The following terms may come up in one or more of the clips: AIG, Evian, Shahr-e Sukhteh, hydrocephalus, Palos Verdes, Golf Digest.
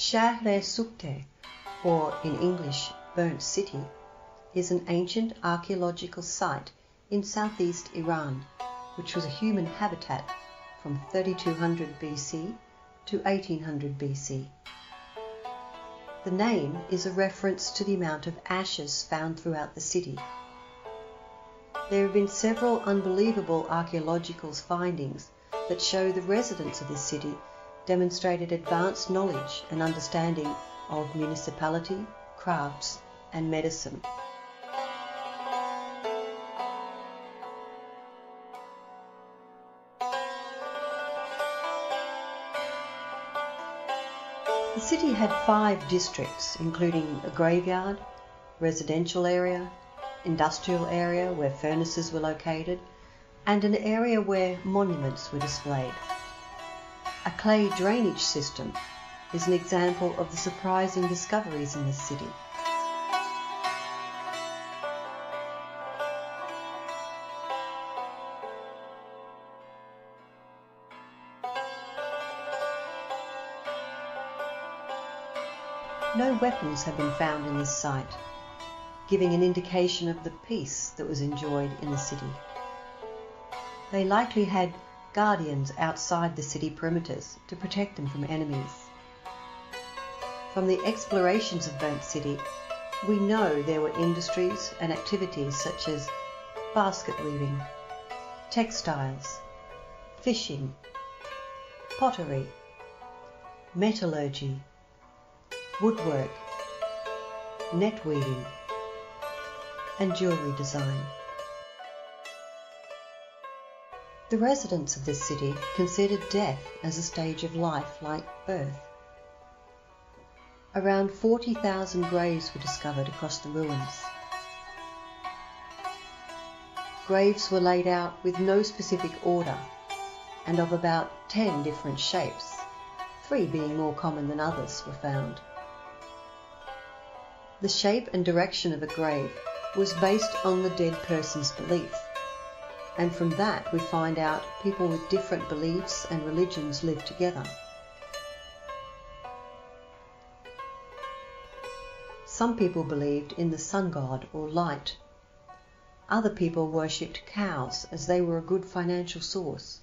Shahr-e Sukhteh, or in English, burnt city, is an ancient archaeological site in southeast Iran, which was a human habitat from 3200 BC to 1800 BC. The name is a reference to the amount of ashes found throughout the city. There have been several unbelievable archaeological findings that show the residents of this city demonstrated advanced knowledge and understanding of municipality, crafts, and medicine. The city had 5 districts, including a graveyard, residential area, industrial area where furnaces were located, and an area where monuments were displayed. A clay drainage system is an example of the surprising discoveries in this city. No weapons have been found in this site, giving an indication of the peace that was enjoyed in the city. They likely had guardians outside the city perimeters to protect them from enemies. From the explorations of burnt city, we know there were industries and activities such as basket weaving, textiles, fishing, pottery, metallurgy, woodwork, net weaving, and jewellery design. The residents of this city considered death as a stage of life like birth. Around 40,000 graves were discovered across the ruins. Graves were laid out with no specific order and of about 10 different shapes, 3 being more common than others were found. The shape and direction of a grave was based on the dead person's belief, and from that we find out people with different beliefs and religions live together. Some people believed in the sun god or light. Other people worshipped cows as they were a good financial source.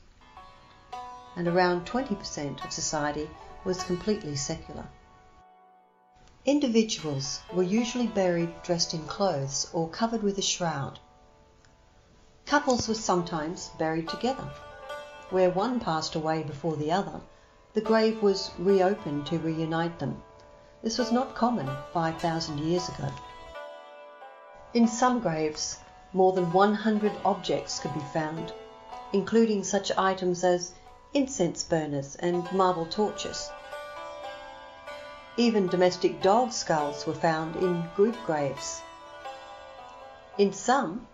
And around 20% of society was completely secular. Individuals were usually buried dressed in clothes or covered with a shroud. Couples were sometimes buried together. Where one passed away before the other, the grave was reopened to reunite them. This was not common 5,000 years ago. In some graves, more than 100 objects could be found, including such items as incense burners and marble torches. Even domestic dog skulls were found in group graves. In some,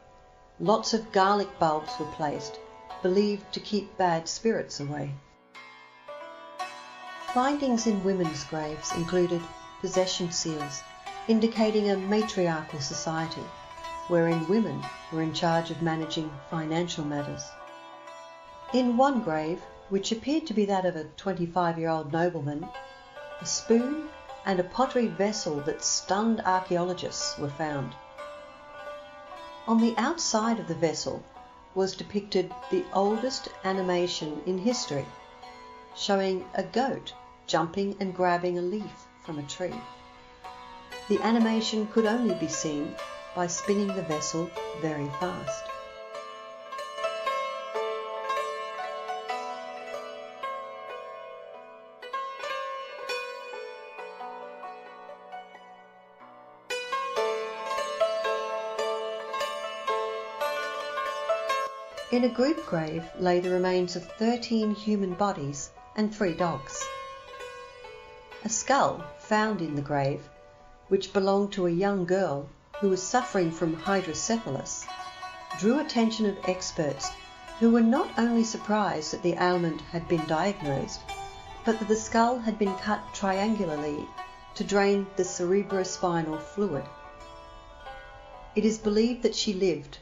lots of garlic bulbs were placed, believed to keep bad spirits away. Findings in women's graves included possession seals, indicating a matriarchal society, wherein women were in charge of managing financial matters. In one grave, which appeared to be that of a 25-year-old nobleman, a spoon and a pottery vessel that stunned archaeologists were found. On the outside of the vessel was depicted the oldest animation in history, showing a goat jumping and grabbing a leaf from a tree. The animation could only be seen by spinning the vessel very fast. In a group grave lay the remains of 13 human bodies and 3 dogs. A skull found in the grave, which belonged to a young girl who was suffering from hydrocephalus, drew attention of experts who were not only surprised that the ailment had been diagnosed, but that the skull had been cut triangularly to drain the cerebrospinal fluid. It is believed that she lived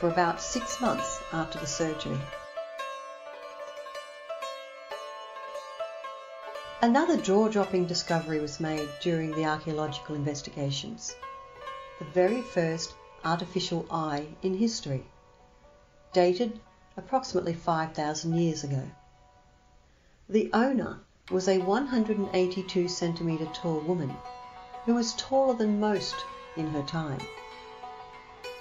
for about 6 months after the surgery. Another jaw-dropping discovery was made during the archaeological investigations. The very first artificial eye in history, dated approximately 5,000 years ago. The owner was a 182 centimetre tall woman who was taller than most in her time.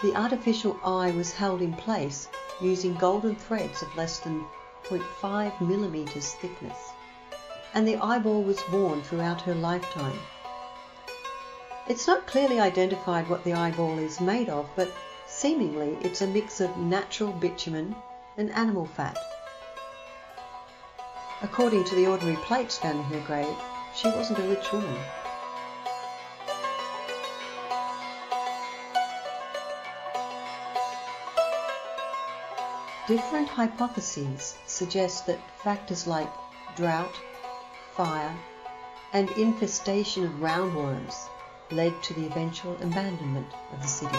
The artificial eye was held in place using golden threads of less than 0.5 millimetres thickness, and the eyeball was worn throughout her lifetime. It's not clearly identified what the eyeball is made of, but seemingly it's a mix of natural bitumen and animal fat. According to the ordinary plates found in her grave, she wasn't a rich woman. Different hypotheses suggest that factors like drought, fire, and infestation of roundworms led to the eventual abandonment of the city.